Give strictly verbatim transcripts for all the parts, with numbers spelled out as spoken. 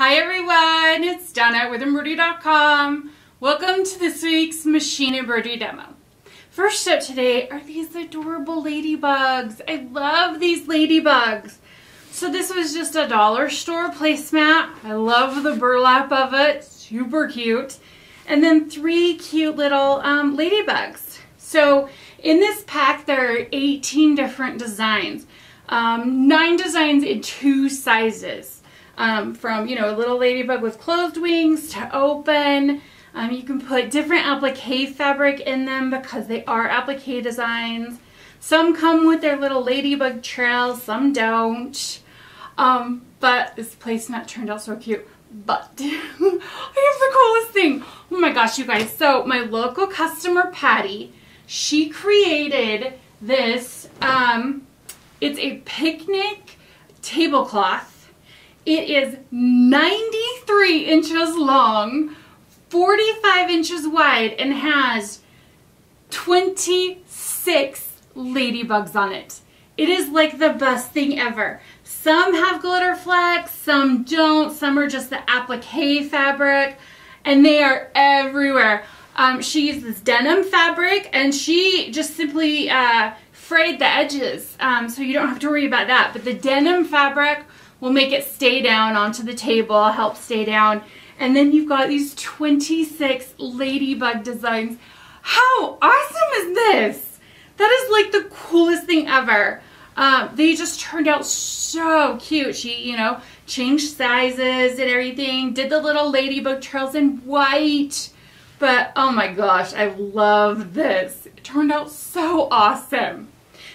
Hi everyone, it's Donna with Embroidery dot com. Welcome to this week's machine embroidery demo. First up today are these adorable ladybugs. I love these ladybugs. So this was just a dollar store placemat. I love the burlap of it, super cute. And then three cute little um, ladybugs. So in this pack there are eighteen different designs. Um, nine designs in two sizes. Um, from, you know, a little ladybug with closed wings to open. Um, you can put different applique fabric in them because they are applique designs. Some come with their little ladybug trail, some don't. Um, but this placemat turned out so cute. But I have the coolest thing. Oh my gosh, you guys. So my local customer, Patty, she created this. Um, it's a picnic tablecloth. It is ninety-three inches long, forty-five inches wide, and has twenty-six ladybugs on it. It is like the best thing ever. Some have GlitterFlex, some don't. Some are just the applique fabric, and they are everywhere. Um, she uses denim fabric, and she just simply uh, frayed the edges, um, so you don't have to worry about that. But the denim fabric will make it stay down onto the table, help stay down. And then you've got these twenty-six ladybug designs. How awesome is this? That is like the coolest thing ever. Um, they just turned out so cute. She, you know, changed sizes and everything, did the little ladybug trails in white. But oh my gosh, I love this. It turned out so awesome.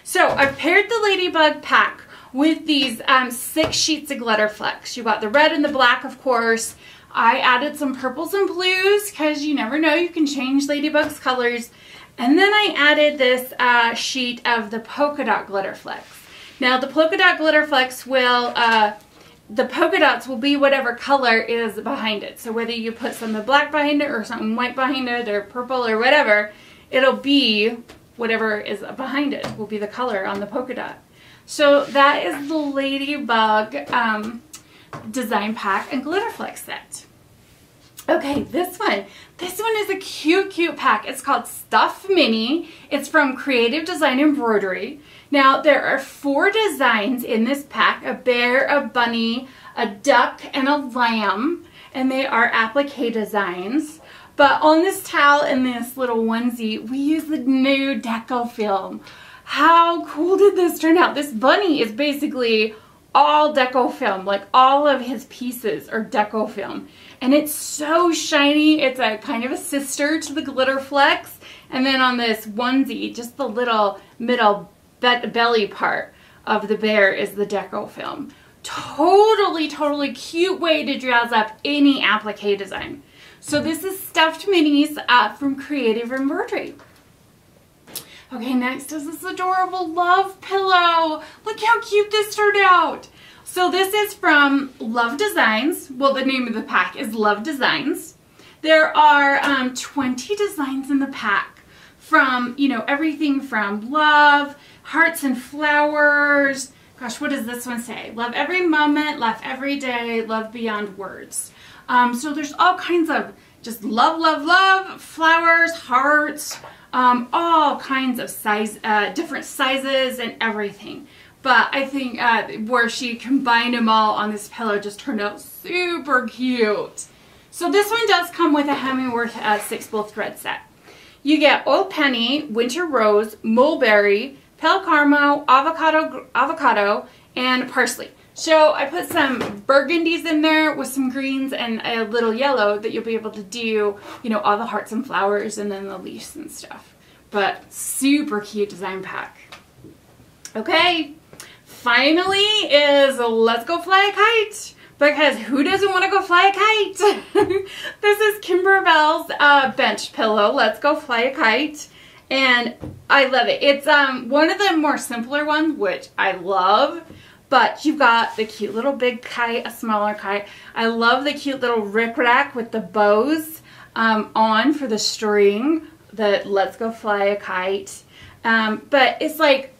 So I paired the ladybug pack with these um, six sheets of GlitterFlex. You got the red and the black, of course. I added some purples and blues because you never know, you can change ladybugs' colors. And then I added this uh, sheet of the polka dot GlitterFlex. Now the polka dot GlitterFlex will, uh, the polka dots will be whatever color is behind it. So whether you put something black behind it or something white behind it or purple or whatever, it'll be whatever is behind it will be the color on the polka dot. So that is the ladybug um, design pack and GlitterFlex set. Okay, this one. This one is a cute, cute pack. It's called Stuff Mini. It's from Creative Design Embroidery. Now, there are four designs in this pack, a bear, a bunny, a duck, and a lamb, and they are applique designs. But on this towel and this little onesie, we use the new DecoFilm. How cool did this turn out? This bunny is basically all DecoFilm, like all of his pieces are DecoFilm. And it's so shiny. It's a kind of a sister to the GlitterFlex. And then on this onesie, just the little middle be belly part of the bear is the DecoFilm. Totally, totally cute way to dress up any applique design. So this is Stuffed Minis uh, from Creative Embroidery. Okay, next is this adorable love pillow. Look how cute this turned out. So this is from Love Designs. Well, the name of the pack is Love Designs. There are um, twenty designs in the pack from, you know, everything from love, hearts and flowers. Gosh, what does this one say? Love every moment, love every day, love beyond words. Um, so there's all kinds of just love, love, love, flowers, hearts, Um, all kinds of size, uh, different sizes and everything. But I think uh, where she combined them all on this pillow just turned out super cute. So this one does come with a Hemingworth uh, six spool thread set. You get Old Penny, Winter Rose, Mulberry, Pale Carmo, Avocado, avocado, and Parsley. So I put some burgundies in there with some greens and a little yellow that you'll be able to do, you know, all the hearts and flowers and then the leaves and stuff. But super cute design pack. Okay, finally is Let's Go Fly a Kite, because who doesn't want to go fly a kite? This is Kimberbell's uh, Bench Pillow, Let's Go Fly a Kite. And I love it. It's um, one of the more simpler ones, which I love. But you've got the cute little big kite, a smaller kite. I love the cute little rickrack with the bows um, on for the string, the Let's Go Fly a Kite. Um, but it's like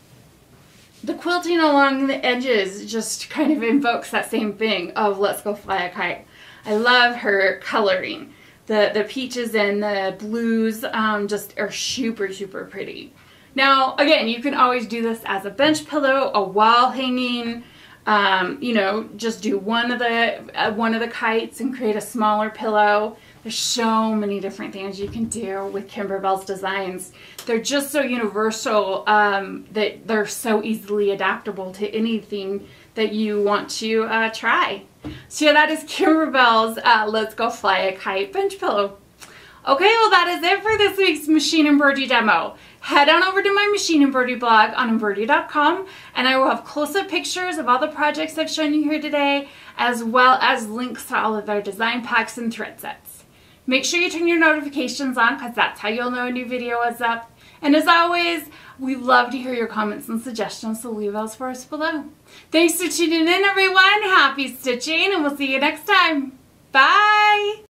the quilting along the edges just kind of invokes that same thing of Let's Go Fly a Kite. I love her coloring. The, the peaches and the blues um, just are super, super pretty. Now, again, you can always do this as a bench pillow, a wall hanging, um, you know, just do one of the, uh, one of the kites and create a smaller pillow. There's so many different things you can do with Kimberbell's designs. They're just so universal um, that they're so easily adaptable to anything that you want to uh, try. So yeah, that is Kimberbell's uh, Let's Go Fly a Kite bench pillow. Okay, well that is it for this week's machine embroidery demo. Head on over to my machine embroidery blog on embroidery dot com, and I will have close-up pictures of all the projects I've shown you here today, as well as links to all of their design packs and thread sets. Make sure you turn your notifications on, because that's how you'll know a new video is up. And as always, we love to hear your comments and suggestions, so leave those for us below. Thanks for tuning in, everyone. Happy stitching, and we'll see you next time. Bye!